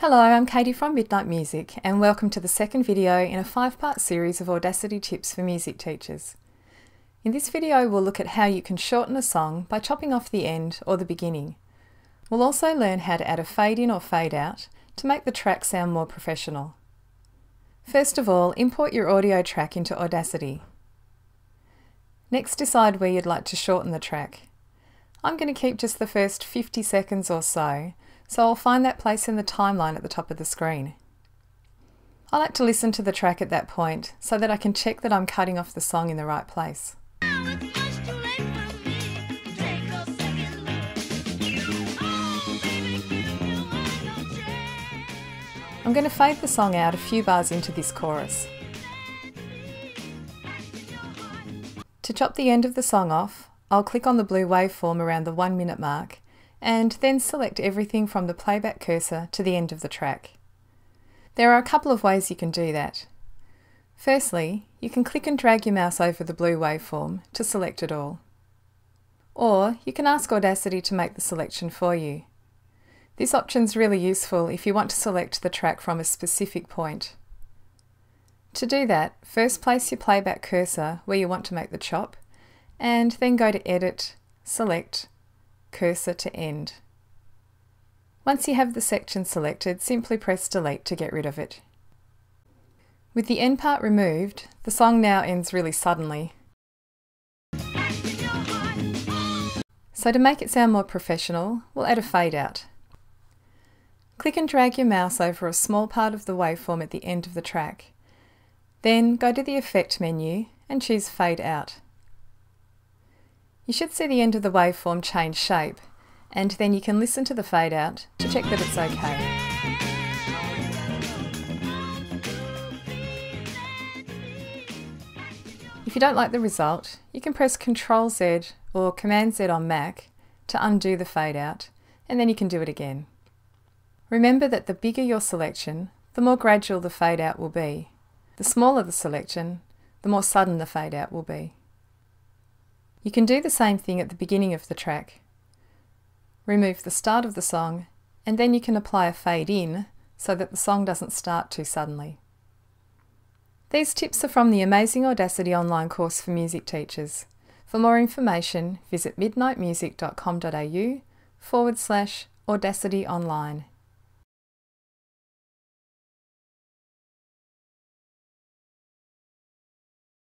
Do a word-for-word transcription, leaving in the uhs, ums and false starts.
Hello, I'm Katie from Midnight Music and welcome to the second video in a five-part series of Audacity tips for music teachers. In this video we'll look at how you can shorten a song by chopping off the end or the beginning. We'll also learn how to add a fade in or fade out to make the track sound more professional. First of all, import your audio track into Audacity. Next, decide where you'd like to shorten the track. I'm going to keep just the first fifty seconds or so, so I'll find that place in the timeline at the top of the screen. I like to listen to the track at that point so that I can check that I'm cutting off the song in the right place. I'm going to fade the song out a few bars into this chorus. To chop the end of the song off, I'll click on the blue waveform around the one minute mark and then select everything from the playback cursor to the end of the track. There are a couple of ways you can do that. Firstly, you can click and drag your mouse over the blue waveform to select it all. Or you can ask Audacity to make the selection for you. This option's really useful if you want to select the track from a specific point. To do that, first place your playback cursor where you want to make the chop and then go to Edit, Select, Cursor to End. Once you have the section selected, simply press delete to get rid of it. With the end part removed, the song now ends really suddenly. So to make it sound more professional, we'll add a fade out. Click and drag your mouse over a small part of the waveform at the end of the track. Then go to the Effect menu and choose Fade Out. You should see the end of the waveform change shape, and then you can listen to the fade out to check that it's okay. If you don't like the result, you can press control Z or command Z on Mac to undo the fade out, and then you can do it again. Remember that the bigger your selection, the more gradual the fade out will be. The smaller the selection, the more sudden the fade out will be. You can do the same thing at the beginning of the track. Remove the start of the song and then you can apply a fade in so that the song doesn't start too suddenly. These tips are from the Amazing Audacity online course for music teachers. For more information, visit midnight music dot com dot a u forward slash Audacity Online.